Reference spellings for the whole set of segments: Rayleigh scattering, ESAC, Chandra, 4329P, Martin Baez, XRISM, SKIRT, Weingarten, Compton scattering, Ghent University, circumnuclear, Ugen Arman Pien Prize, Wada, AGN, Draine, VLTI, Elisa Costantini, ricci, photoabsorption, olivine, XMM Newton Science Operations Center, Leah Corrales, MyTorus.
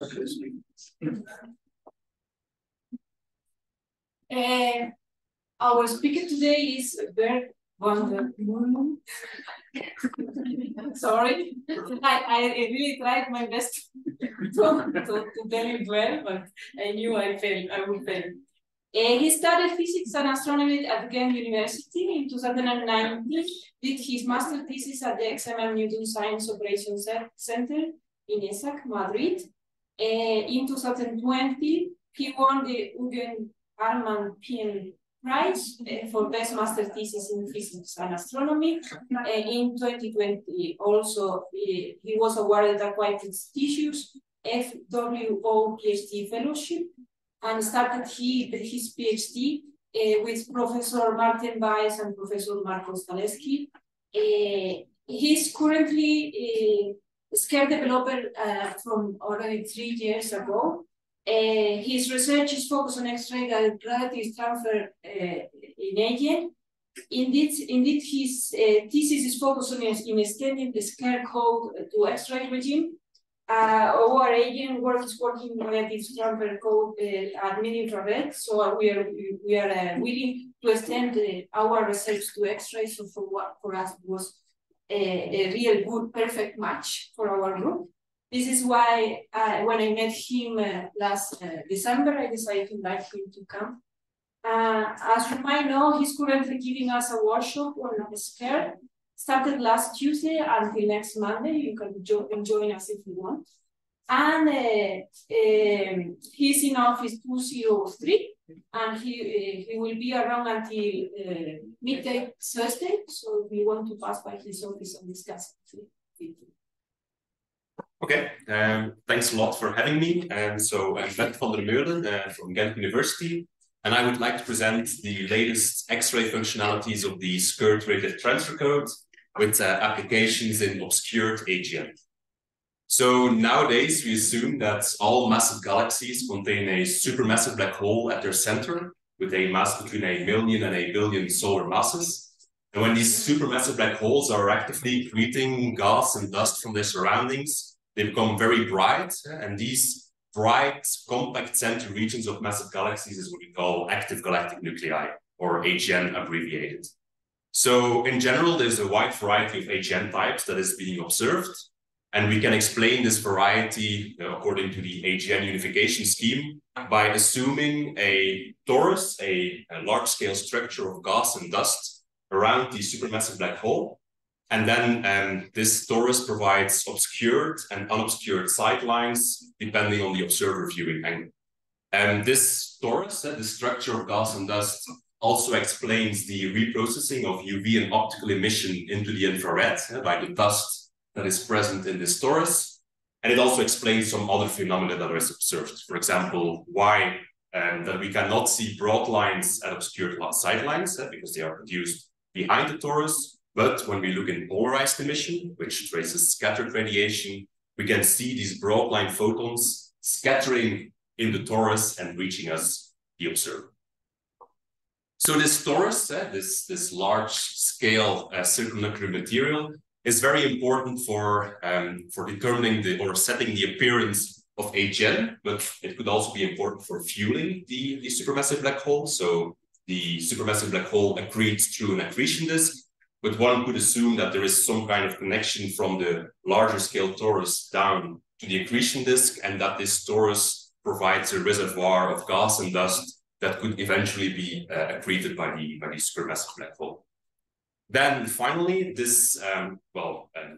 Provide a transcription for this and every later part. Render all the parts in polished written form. Our speaker today is Bert Vander Meulen. Sorry, I really tried my best to tell it well, but I knew I would fail. He studied physics and astronomy at Ghent University in 2019, did his master thesis at the XMM Newton Science Operations Center in ESAC, Madrid. In 2020, he won the Ugen Arman Pien Prize for Best Master Thesis in Physics and Astronomy. In 2020, also, he was awarded a quite prestigious FWO PhD Fellowship and started his PhD with Professor Martin Baez and Professor Marco Staleski. He is currently a SKIRT developer from already 3 years ago. His research is focused on X-ray gravity transfer in AGN. Indeed, his thesis is focused on extending the SKIRT code to X-ray regime. Our AGN work is working on a transfer code at mid-infrared, so we are willing to extend our research to X-ray. So for us it was a real good, perfect match for our group. This is why when I met him last December, I decided to invite him to come. As you might know, he's currently giving us a workshop on SKIRT. Started last Tuesday until next Monday. You can join us if you want. And he's in office 203, and he will be around until midday Thursday. So if you want to pass by his office and discuss it. Okay, thanks a lot for having me. And so I'm Bert Vander Meulen from Ghent University. And I would like to present the latest X-ray functionalities of the SKIRT radiative transfer code with applications in obscured AGN. So nowadays, we assume that all massive galaxies contain a supermassive black hole at their center with a mass between 1 million and 1 billion solar masses. And when these supermassive black holes are actively creating gas and dust from their surroundings, they become very bright, and these bright, compact center regions of massive galaxies is what we call active galactic nuclei, or AGN abbreviated. So in general, there's a wide variety of AGN types that is being observed, and we can explain this variety according to the AGN unification scheme by assuming a torus, a large-scale structure of gas and dust around the supermassive black hole. And then this torus provides obscured and unobscured side lines, depending on the observer viewing angle. And this torus, the structure of gas and dust, also explains the reprocessing of UV and optical emission into the infrared by the dust that is present in this torus. And it also explains some other phenomena that are observed. For example, why that we cannot see broad lines at obscured side lines, because they are produced behind the torus. But when we look in polarized emission, which traces scattered radiation, we can see these broad line photons scattering in the torus and reaching us, the observer. So this torus, this large scale circumnuclear material, is very important for determining or setting the appearance of AGN, but it could also be important for fueling the supermassive black hole. So the supermassive black hole accretes through an accretion disk. But one could assume that there is some kind of connection from the larger scale torus down to the accretion disk, and that this torus provides a reservoir of gas and dust that could eventually be accreted by the supermassive black hole. Then finally, this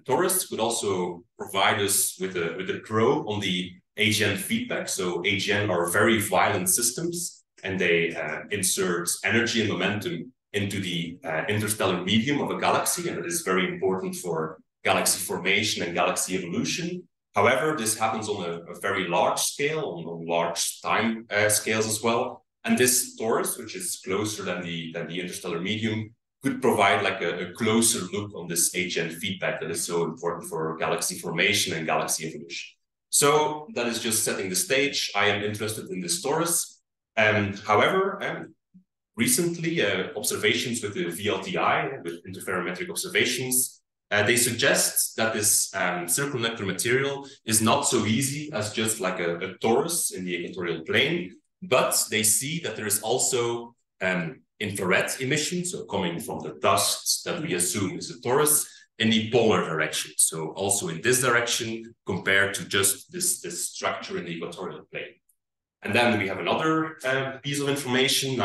torus could also provide us with a probe on the AGN feedback. So AGN are very violent systems, and they insert energy and momentum into the interstellar medium of a galaxy, and it is very important for galaxy formation and galaxy evolution. However, this happens on a very large scale, on large time scales as well. And this torus, which is closer than the interstellar medium, could provide like a closer look on this AGN feedback that is so important for galaxy formation and galaxy evolution. So that is just setting the stage. I am interested in this torus. However, recently, observations with the VLTI, with interferometric observations, They suggest that this circumnuclear material is not so easy as just like a torus in the equatorial plane, but they see that there is also infrared emission, so coming from the dust that we assume is a torus, in the polar direction, so also in this direction compared to just this structure in the equatorial plane. And then we have another piece of information,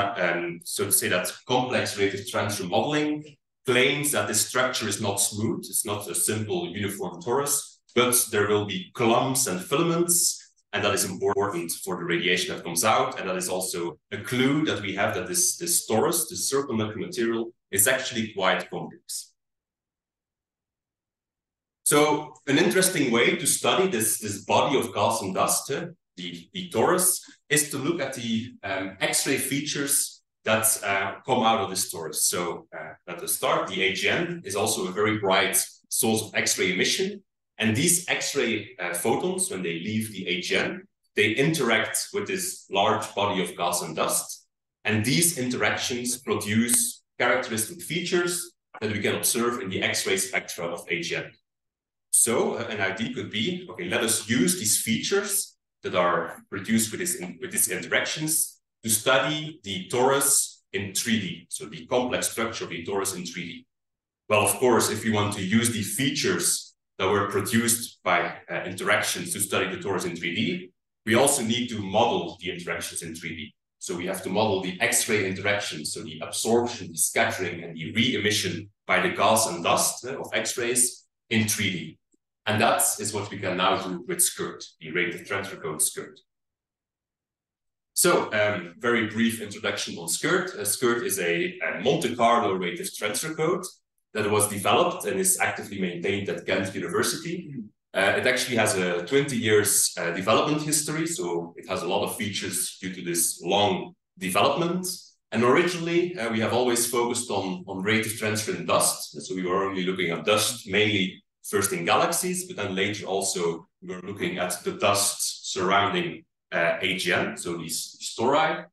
so to say that complex relative transfer modeling claims that this structure is not smooth, it's not a simple uniform torus, but there will be clumps and filaments, and that is important for the radiation that comes out. And that is also a clue that we have that this torus, this circumnuclear material, is actually quite complex. So an interesting way to study this body of gas and dust, the torus, is to look at the X-ray features that come out of this torus. So at the start, the AGN is also a very bright source of X-ray emission. And these X-ray photons, when they leave the AGN, they interact with this large body of gas and dust. And these interactions produce characteristic features that we can observe in the X-ray spectra of AGN. So an idea could be, okay, let us use these features that are produced with these interactions to study the torus in 3D, so the complex structure of the torus in 3D. Well, of course, if you want to use the features that were produced by interactions to study the torus in 3D, we also need to model the interactions in 3D. So we have to model the X-ray interactions, so the absorption, the scattering, and the re-emission by the gas and dust of X-rays in 3D. And that is what we can now do with SKIRT, the relative transfer code SKIRT. So very brief introduction on SKIRT. SKIRT is a Monte Carlo relative transfer code that was developed and is actively maintained at Ghent University. It actually has a 20 years development history, so it has a lot of features due to this long development. And originally, we have always focused on relative transfer in dust. So we were only looking at dust, mainly first in galaxies, but then later also we were looking at the dust surrounding AGN, so these tori.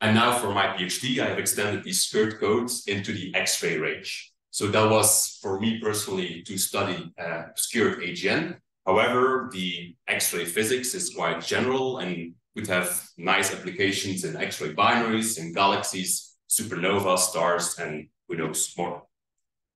And now for my PhD, I have extended these SKIRT codes into the X-ray range. So that was, for me personally, to study SKIRT AGN. However, the X-ray physics is quite general and would have nice applications in X-ray binaries, in galaxies, supernova, stars, and who knows more.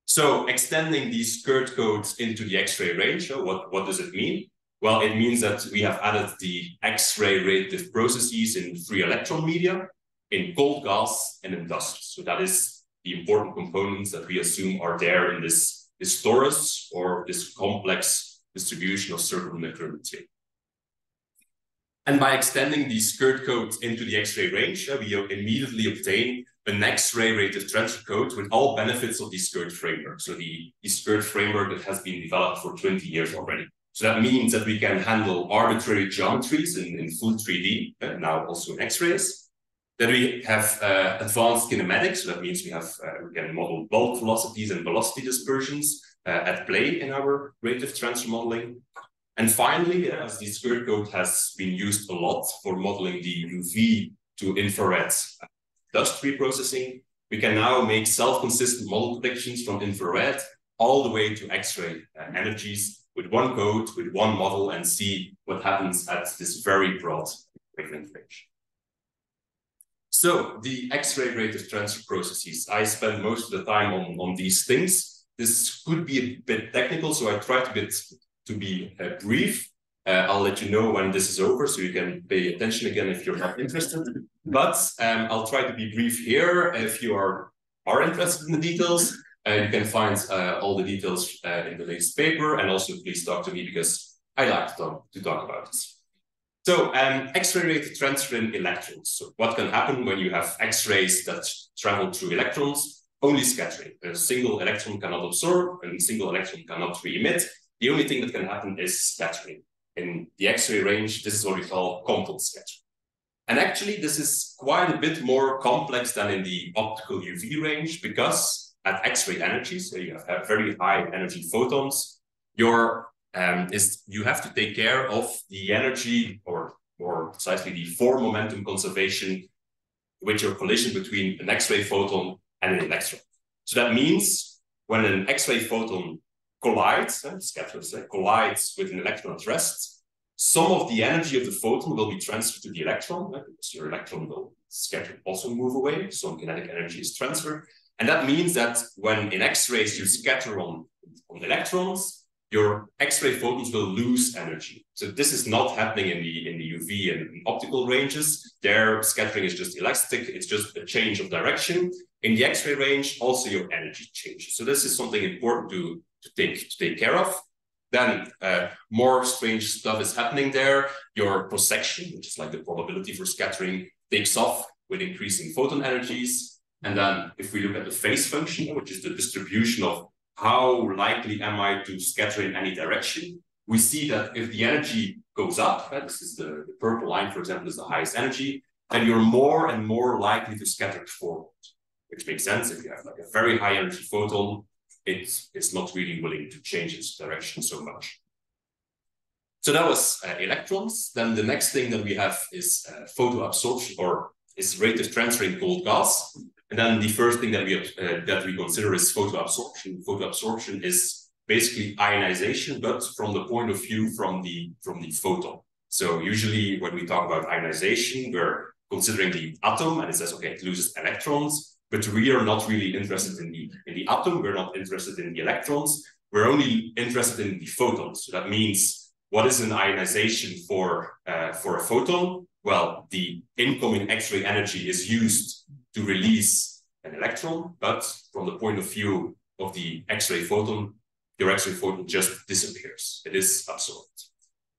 So extending these SKIRT codes into the X-ray range, what does it mean? Well, it means that we have added the X-ray relative processes in free electron media, in cold gas, and in dust. So that is the important components that we assume are there in this torus or this complex distribution of circumnuclear material. And by extending the SKIRT codes into the X-ray range, we immediately obtain an X-ray relative transfer code with all benefits of the SKIRT framework. So the SKIRT framework that has been developed for 20 years already. So that means that we can handle arbitrary geometries in full 3D, and now also in X-rays. That we have advanced kinematics, so that means we have we can model bulk velocities and velocity dispersions at play in our relative transfer modeling. And finally, as the SKIRT code has been used a lot for modeling the UV to infrared dust reprocessing, we can now make self-consistent model predictions from infrared all the way to X-ray energies with one code, with one model, and see what happens at this very broad wavelength range. So the X-ray relative transfer processes, I spend most of the time on these things. This could be a bit technical, so I tried to be brief. I'll let you know when this is over, so you can pay attention again if you're not interested. But I'll try to be brief here. If you are interested in the details, you can find all the details in the latest paper. And also, please talk to me, because I like to talk about this. So X-ray related transfer in electrons. So what can happen when you have X-rays that travel through electrons? Only scattering. A single electron cannot absorb, and a single electron cannot re-emit. The only thing that can happen is scattering. In the X-ray range, this is what we call Compton scattering. And actually, this is quite a bit more complex than in the optical UV range, because at X-ray energies, so you have very high energy photons, you have to take care of the energy, or more precisely the form momentum conservation with your collision between an X-ray photon and an electron. So that means when an X-ray photon collides, scatters, collides with an electron at rest, some of the energy of the photon will be transferred to the electron, because your electron will scatter, also move away, some kinetic energy is transferred. And that means that when in X-rays you scatter on electrons, your X-ray photons will lose energy. So this is not happening in the UV and optical ranges. Their scattering is just elastic. It's just a change of direction. In the X-ray range, also your energy changes. So this is something important to take care of. Then more strange stuff is happening there. Your projection, which is like the probability for scattering, takes off with increasing photon energies. And then if we look at the phase function, which is the distribution of how likely am I to scatter in any direction, we see that if the energy goes up, right, this is the purple line, for example, is the highest energy, then you're more and more likely to scatter forward, which makes sense. If you have like a very high energy photon, it's not really willing to change its direction so much. So that was electrons. Then the next thing that we have is photoabsorption, or is rate of transfer in cold gas. And then the first thing that we consider is photoabsorption. Photoabsorption is basically ionization, but from the point of view from the photon. So usually when we talk about ionization, we're considering the atom, and it says, okay, it loses electrons, but we are not really interested in the atom. We're not interested in the electrons. We're only interested in the photons. So that means, what is an ionization for a photon? Well, the incoming X-ray energy is used to release an electron, but from the point of view of the X-ray photon, your X-ray photon just disappears. It is absorbed.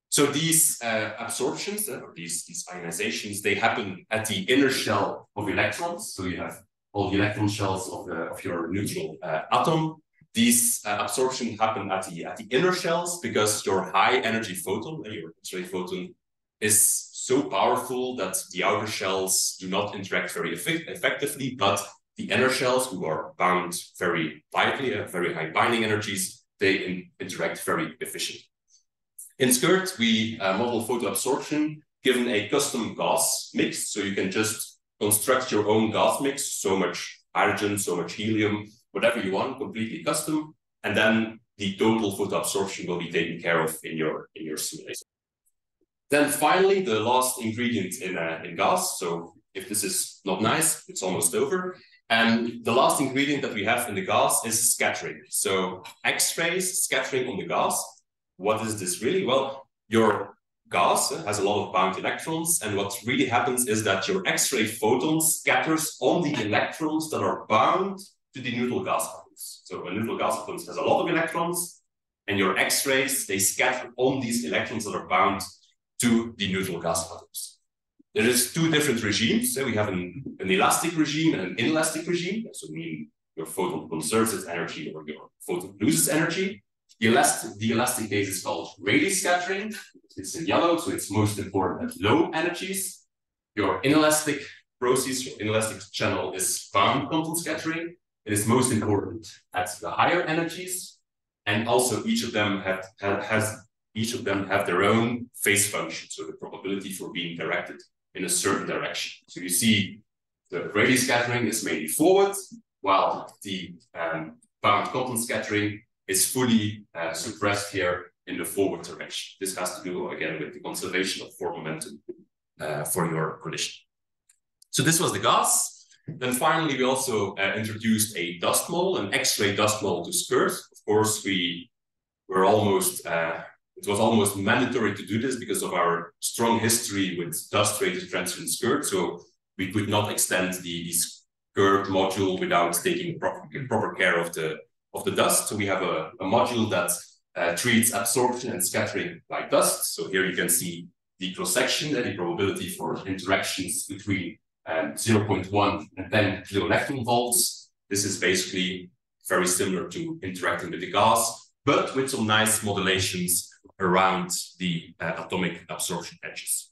So these absorptions, or these ionizations, they happen at the inner shell of electrons. So you have all the electron shells of your neutral atom. These absorption happen at the inner shells because your high energy photon, your X-ray photon, is so powerful that the outer shells do not interact very effectively, but the inner shells, who are bound very tightly, have very high binding energies, they interact very efficiently. In SKIRT, we model photoabsorption given a custom gas mix, so you can just construct your own gas mix, so much hydrogen, so much helium, whatever you want, completely custom, and then the total photoabsorption will be taken care of in your simulation. Then finally, the last ingredient in gas. So if this is not nice, it's almost over. And the last ingredient that we have in the gas is scattering. So X-rays, scattering on the gas. What is this really? Well, your gas has a lot of bound electrons. And what really happens is that your X-ray photon scatters on the electrons that are bound to the neutral gas atoms. So a neutral gas atom has a lot of electrons, and your X-rays, they scatter on these electrons that are bound to the neutral gas atoms. There is two different regimes. So we have an elastic regime and an inelastic regime. So meaning your photon conserves its energy or your photon loses energy. The elastic case is called Rayleigh scattering. It's in yellow, so it's most important at low energies. Your inelastic process, your inelastic channel, is bound Compton scattering. It is most important at the higher energies. And also each of them have their own phase function, so the probability for being directed in a certain direction. So you see the Rayleigh scattering is mainly forward, while the bound Compton scattering is fully suppressed here in the forward direction. This has to do, again, with the conservation of forward momentum for your collision. So this was the gas. Then finally, we also introduced a dust model, an X-ray dust model to SKIRT. Of course, we were almost... It was almost mandatory to do this because of our strong history with dust rate of transfer in SKIRT. So we could not extend the SKIRT module without taking proper care of the dust. So we have a module that treats absorption and scattering like dust. So here you can see the cross-section and the probability for interactions between 0.1 and 10 kiloelectron volts. This is basically very similar to interacting with the gas, but with some nice modulations around the atomic absorption edges.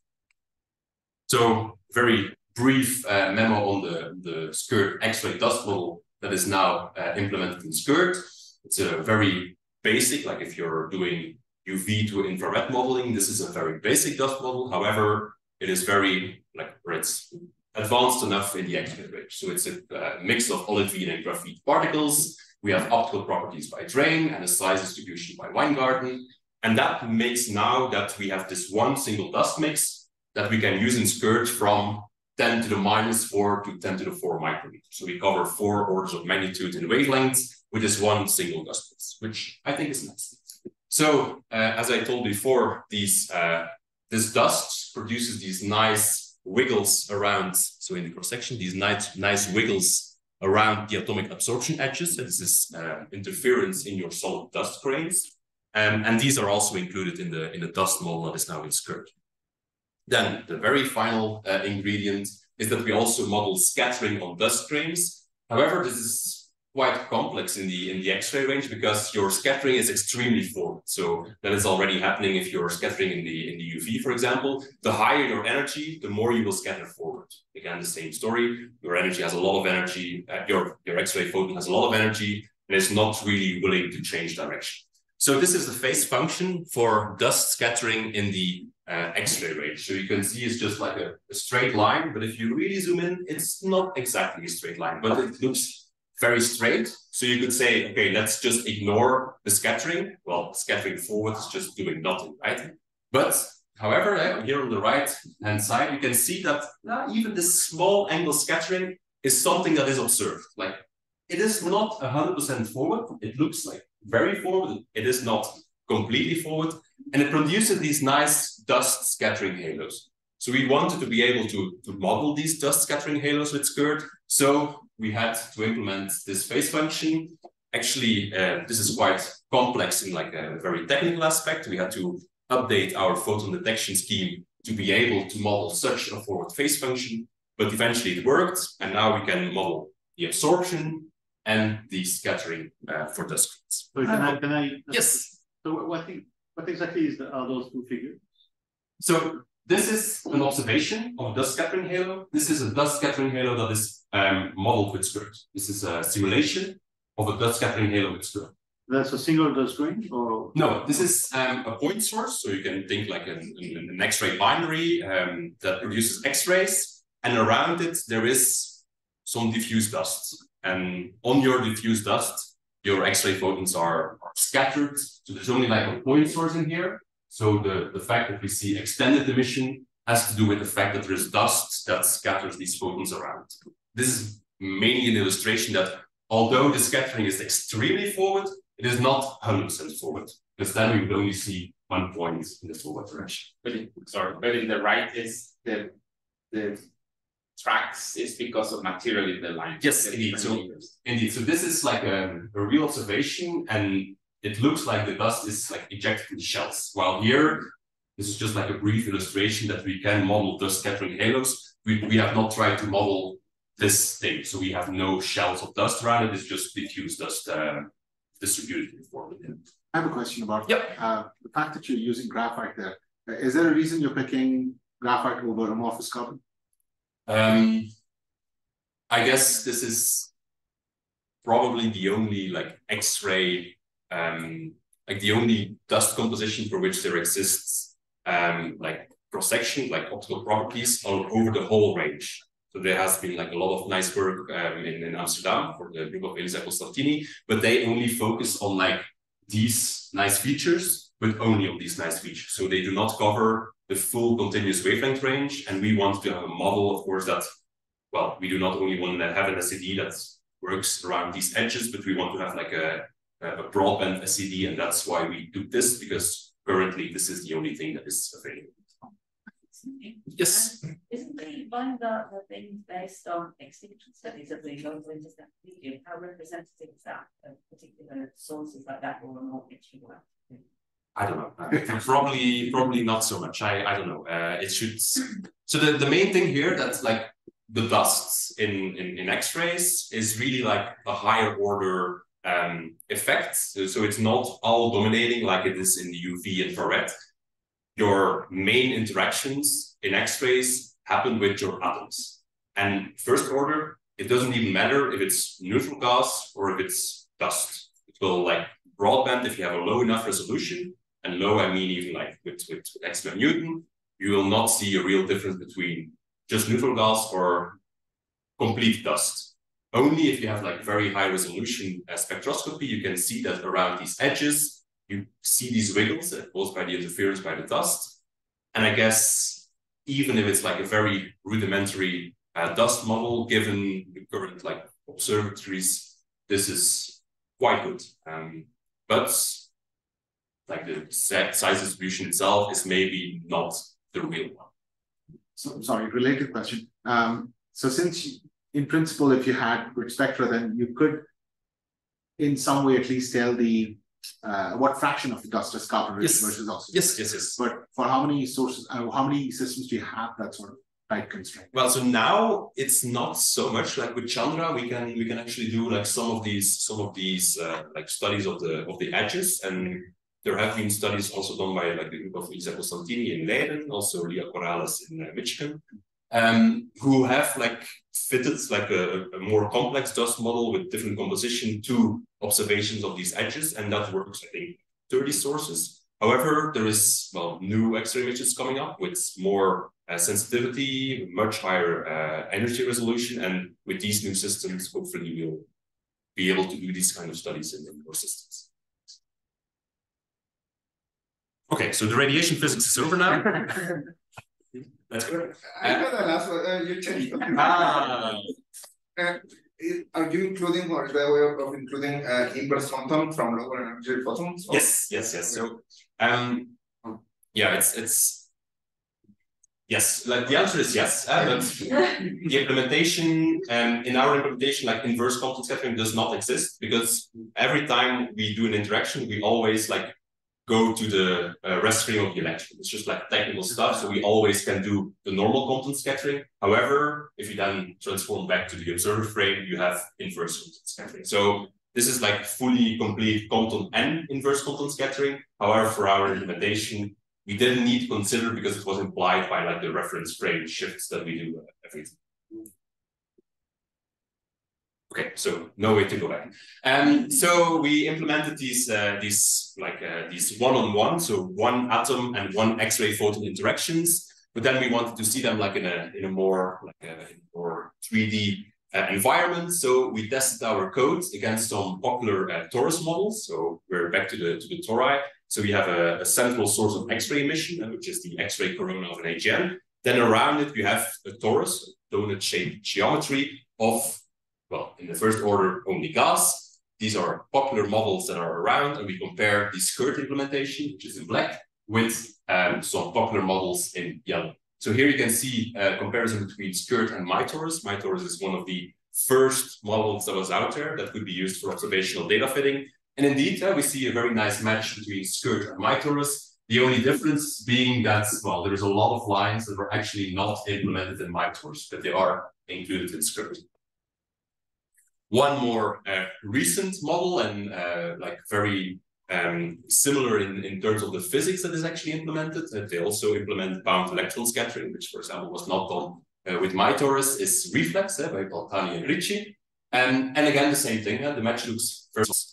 So very brief memo on the SKIRT X-ray dust model that is now implemented in SKIRT. It's a very basic, like if you're doing UV to infrared modeling, this is a very basic dust model. However, it is very, it's advanced enough in the X-ray range. So it's a mix of olivine and graphite particles We have optical properties by Draine and a size distribution by Weingarten. And that makes now that we have this one single dust mix that we can use in SKIRT from 10⁻⁻⁴ to 10⁴ micrometers. So we cover 4 orders of magnitude in wavelength with this one single dust mix, which I think is nice. So as I told before, these this dust produces these nice wiggles around, so in the cross section, these nice wiggles around the atomic absorption edges. So this is interference in your solid dust grains. And these are also included in the dust model that is now in SKIRT. Then the very final ingredient is that we also model scattering on dust grains. However, this is quite complex in the X-ray range because your scattering is extremely formed. So that is already happening if you're scattering in the UV, for example. The higher your energy, the more you will scatter forward. Again, the same story. Your energy has a lot of energy. Your X-ray photon has a lot of energy and it's not really willing to change direction. So this is the phase function for dust scattering in the X-ray range. So you can see it's just like a straight line, but if you really zoom in, it's not exactly a straight line, but it looks very straight. So you could say, okay, let's just ignore the scattering. Well, scattering forward is just doing nothing, right? But however, here on the right-hand side, you can see that even this small angle scattering is something that is observed. Like it is not 100% forward. It looks like very forward. It is not completely forward, and it produces these nice dust scattering halos. So we wanted to be able to model these dust scattering halos with SKIRT. So we had to implement this phase function. Actually, this is quite complex in like a very technical aspect. We had to update our photon detection scheme to be able to model such a forward phase function, but eventually it worked. And now we can model the absorption and the scattering for dust grains. So can I? Yes. So what exactly is are those two figures? So this is an observation of a dust scattering halo. This is a dust scattering halo that is modeled with SKIRT. This is a simulation of a dust scattering halo with SKIRT. That's a single dust grain, or no? This is a point source, so you can think like an X-ray binary that produces X-rays, and around it there is some diffuse dust, and on your diffuse dust, your X-ray photons are scattered. So there's only like a point source in here. So the fact that we see extended emission has to do with the fact that there is dust that scatters these photons around. This is mainly an illustration that although the scattering is extremely forward, it is not 100% forward, because then we would only see one point in the forward direction. But in, sorry, but in the right is the tracks is because of material in the line. Yes, indeed. So, indeed. So this is like a real observation, and it looks like the dust is like ejected in shells. While here, this is just like a brief illustration that we can model dust scattering halos. We have not tried to model this thing, so we have no shells of dust around it. It's just diffuse dust distributed in form within. I have a question about the fact that you're using graphite there. Is there a reason you're picking graphite over amorphous carbon? I guess this is probably the only like X-ray, like the only dust composition for which there exists like cross-section, like optical properties all over the whole range. So there has been like a lot of nice work in Amsterdam for the group of Elisa Costantini, but they only focus on like these nice features, but only on these nice features. So they do not cover the full continuous wavelength range, and we want to have a model, of course, that, well, we do not only want to have an SED that works around these edges, but we want to have like a broadband SED, and that's why we do this, because currently this is the only thing that is available. Yes? Isn't the one that the thing based on extinction studies of the local intercept medium, how representative is that of particular sources like that or more interesting work? I don't know. Probably not so much. I don't know. It should. So the main thing here that's like the dusts in X-rays is really like a higher order effect. So it's not all dominating like it is in the UV infrared. Your main interactions in X-rays happen with your atoms. And first order, it doesn't even matter if it's neutral gas or if it's dust. It will like broadband if you have a low enough resolution. And low, I mean even like with XMM Newton, you will not see a real difference between just neutral gas or complete dust. only if you have like very high resolution spectroscopy, you can see that around these edges, you see these wiggles caused by the interference by the dust. And I guess even if it's like a very rudimentary dust model, given the current like observatories, this is quite good. But like the size distribution itself is maybe not the real one. So, sorry, related question. So since in principle, if you had good spectra, then you could in some way at least tell the what fraction of the dust is carbon rich versus oxygen. Yes. But for how many sources, how many systems do you have that sort of tight constraint? Well, so now it's not so much like with Chandra. We can actually do like some of these like studies of the edges, and there have been studies also done by like the group of Elisa Costantini in Leiden, also Leah Corrales in Michigan, who have like fitted like a more complex dust model with different composition to observations of these edges, and that works, I think, 30 sources. However, there is new X-ray images coming up with more sensitivity, much higher energy resolution, and with these new systems, hopefully we'll be able to do these kind of studies in more systems. Okay, so the radiation physics is over now. That's correct. I know the last one. You changed something. Are you including, or is there a way of including inverse phantom from lower energy photons? Yes. So, yes. Like the answer is yes, but the implementation in our implementation, like inverse Compton scattering, does not exist, because every time we do an interaction, we always like go to the rest stream of the electron. It's just like technical stuff, so we always can do the normal Compton scattering. However, if you then transform back to the observer frame, you have inverse Compton scattering. So this is like fully complete Compton and inverse Compton scattering. However, for our implementation, we didn't need to consider, because it was implied by like the reference frame shifts that we do every time. Okay, so no way to go back. So we implemented these one-on-one, so one atom and one X-ray photon interactions. But then we wanted to see them like in a more 3D environment. So we tested our code against some popular torus models. So we're back to the tori. So we have a central source of X-ray emission, which is the X-ray corona of an AGN. Then around it, we have a torus, a donut-shaped geometry of, well, in the first order, only gas. These are popular models that are around, and we compare the SKIRT implementation, which is in black, with some popular models in yellow. So here you can see a comparison between SKIRT and MyTorus. MyTorus is one of the first models that was out there that could be used for observational data fitting. And indeed, we see a very nice match between SKIRT and MyTorus. The only difference being that, well, there is a lot of lines that were actually not implemented in MyTorus, but they are included in SKIRT. One more recent model, and like very similar in terms of the physics that is actually implemented, that they also implement bound electron scattering, which for example was not done with MyTorus, is reflex by Paltani and Ricci. And again, the same thing, the match looks very similar.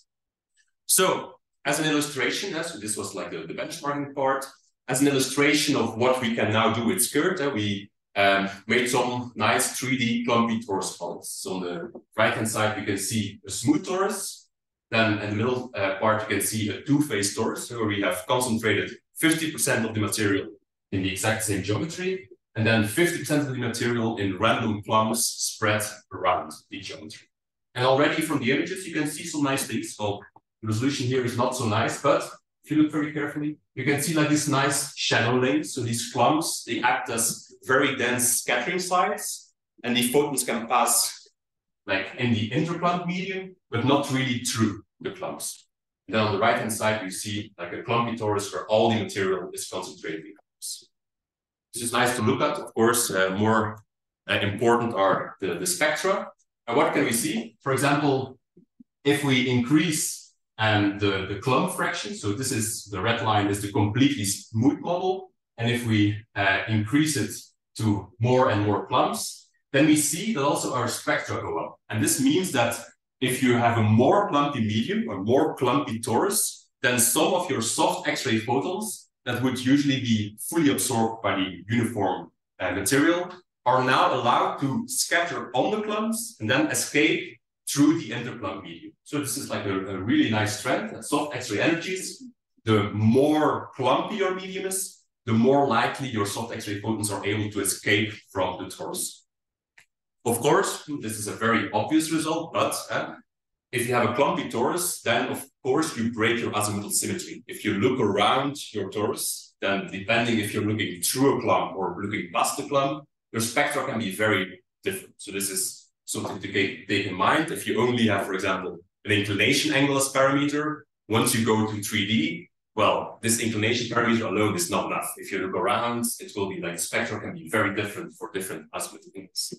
So as an illustration, so this was like the benchmarking part, as an illustration of what we can now do with SKIRT, we made some nice 3D clumpy torus models. So on the right-hand side, you can see a smooth torus. Then in the middle part, you can see a two-phase torus, where we have concentrated 50% of the material in the exact same geometry, and then 50% of the material in random clumps spread around the geometry. And already from the images, you can see some nice things. So the resolution here is not so nice, but if you look very carefully, you can see like this nice shadow lanes. So these clumps, they act as very dense scattering sites, and the photons can pass like in the interclump medium, but not really through the clumps. And then on the right-hand side, you see like a clumpy torus where all the material is concentrated in clumps. This is nice to look at. Of course, more important are the spectra. And what can we see? For example, if we increase the clump fraction, so this is the red line is the completely smooth model, and if we increase it to more and more clumps, then we see that also our spectra go up. And this means that if you have a more clumpy medium or more clumpy torus, then some of your soft X-ray photons that would usually be fully absorbed by the uniform material are now allowed to scatter on the clumps and then escape through the interclump medium. So this is like a really nice trend. At soft X-ray energies, the more clumpy your medium is, the more likely your soft X-ray photons are able to escape from the torus. Of course, this is a very obvious result, but if you have a clumpy torus, then of course you break your azimuthal symmetry. If you look around your torus, then depending if you're looking through a clump or looking past the clump, your spectra can be very different. So this is something to take in mind. If you only have, for example, an inclination angle as parameter, once you go to 3D, well, this inclination parameter alone is not enough. If you look around, it will be like spectra can be very different for different azimuth angles.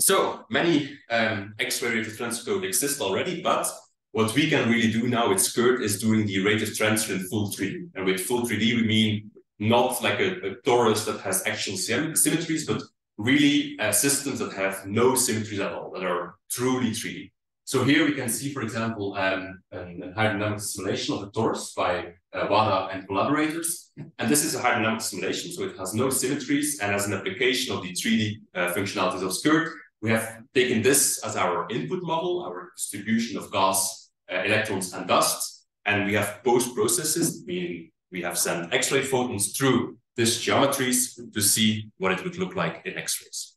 So many X-ray rate of transfer codes exist already, but what we can really do now with SKIRT is doing the rate of transfer in full 3D. And with full 3D, we mean not like a torus that has actual symmetries, but really systems that have no symmetries at all, that are truly 3D. So here we can see, for example, a hydrodynamic simulation of a torus by Wada and collaborators. And this is a hydrodynamic simulation, so it has no symmetries. And as an application of the 3D functionalities of SKIRT, we have taken this as our input model, our distribution of gas, electrons, and dust. And we have post-processes, meaning we have sent X-ray photons through these geometries to see what it would look like in X-rays.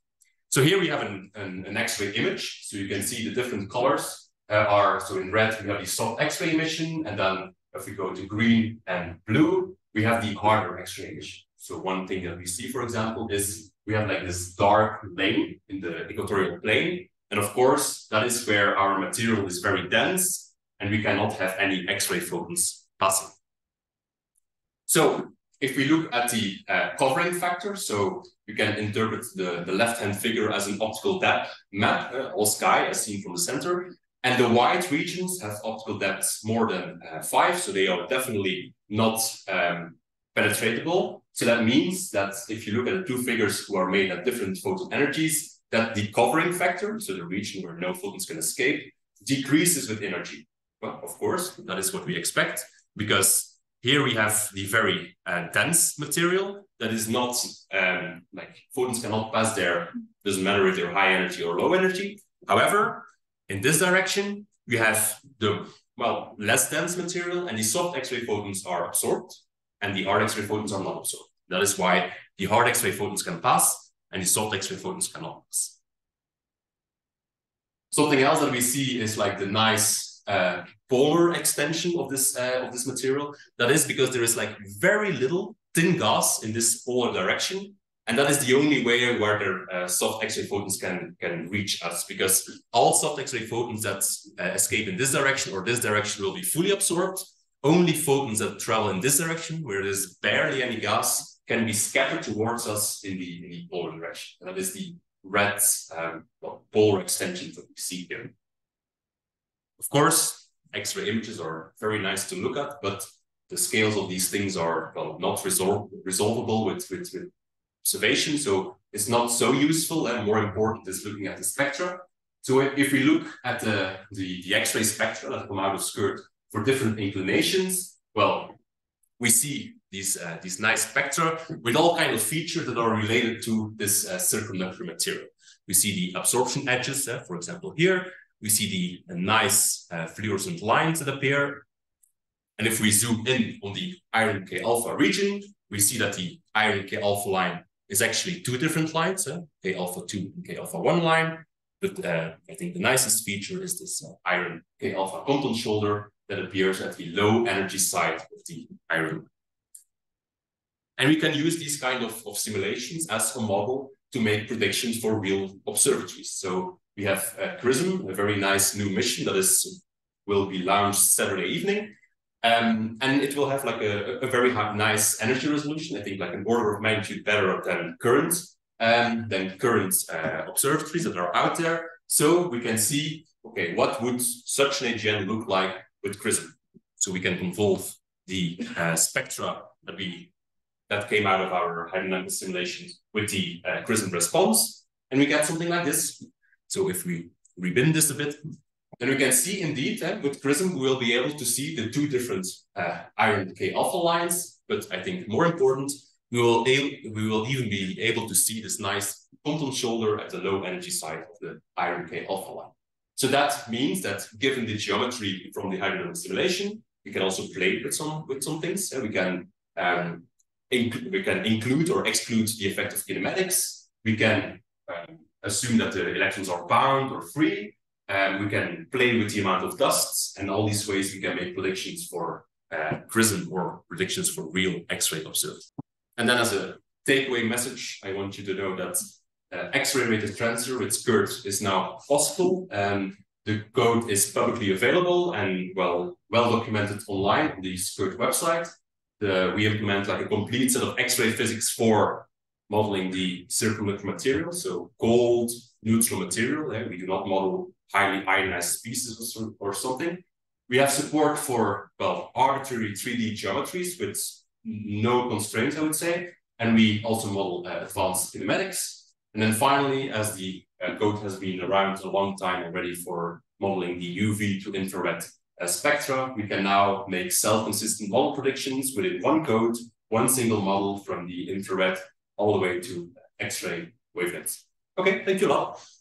So here we have an X-ray image. So you can see the different colors are, so in red, we have the soft X-ray emission. And then if we go to green and blue, we have the harder X-ray emission. So one thing that we see, for example, is we have like this dark lane in the equatorial plane. And of course, that is where our material is very dense and we cannot have any X-ray photons passing. So if we look at the covering factor, so you can interpret the left-hand figure as an optical depth map, all sky as seen from the center. And the white regions have optical depths more than 5, so they are definitely not penetratable. So that means that if you look at the two figures who are made at different photon energies, that the covering factor, so the region where no photons can escape, decreases with energy. Well, of course, that is what we expect, because here we have the very dense material that is not, like photons cannot pass there. Doesn't matter if they're high energy or low energy. However, in this direction, we have the, well, less dense material and the soft X-ray photons are absorbed and the hard X-ray photons are not absorbed. That is why the hard X-ray photons can pass and the soft X-ray photons cannot pass. Something else that we see is like the nice polar extension of this material. That is because there is like very little thin gas in this polar direction, and that is the only way where the soft X-ray photons can reach us, because all soft X-ray photons that escape in this direction or this direction will be fully absorbed. Only photons that travel in this direction, where there's barely any gas, can be scattered towards us in the polar direction. And that is the red polar extension that we see here. Of course, X-ray images are very nice to look at, but the scales of these things are, well, not resolvable with observation, so it's not so useful, and more important is looking at the spectra. So if we look at the X-ray spectra that come out of SKIRT for different inclinations, well, we see these nice spectra with all kinds of features that are related to this circumductor material. We see the absorption edges, for example, here. We see the nice fluorescent lines that appear. And if we zoom in on the iron K alpha region, we see that the iron K alpha line is actually two different lines, K alpha 2 and K alpha 1 line. But I think the nicest feature is this iron K alpha Compton shoulder that appears at the low energy side of the iron. And we can use these kind of simulations as a model to make predictions for real observatories. So we have XRISM, a very nice new mission that will be launched Saturday evening. And it will have like a very nice energy resolution, I think like an order of magnitude better than current observatories that are out there. So we can see, okay, what would such an AGN look like with XRISM? So we can involve the spectra that came out of our hydrodynamic simulations with the XRISM response, and we get something like this. So if we rebin this a bit, then we can see indeed that with XRISM, we will be able to see the two different iron K alpha lines. But I think more important, We will even be able to see this nice Compton shoulder at the low energy side of the iron K alpha line. So that means that given the geometry from the hydrodynamic simulation, we can also play with some things, and we can include or exclude the effect of kinematics. We can assume that the electrons are bound or free. We can play with the amount of dusts, and all these ways we can make predictions for XRISM or predictions for real X-ray observed. And then as a takeaway message, I want you to know that X-ray rated transfer with SKIRT is now possible. The code is publicly available and well documented online on the SKIRT website. We implement like a complete set of X-ray physics for modeling the circumlunar material, so cold, neutral material. We do not model highly ionized species or something. We have support for, well, arbitrary 3D geometries with no constraints, I would say. And we also model advanced kinematics. And then finally, as the code has been around a long time already for modeling the UV to infrared spectra, we can now make self-consistent model predictions within one code, one single model from the infrared all the way to X-ray wavelengths. Okay, thank you a lot.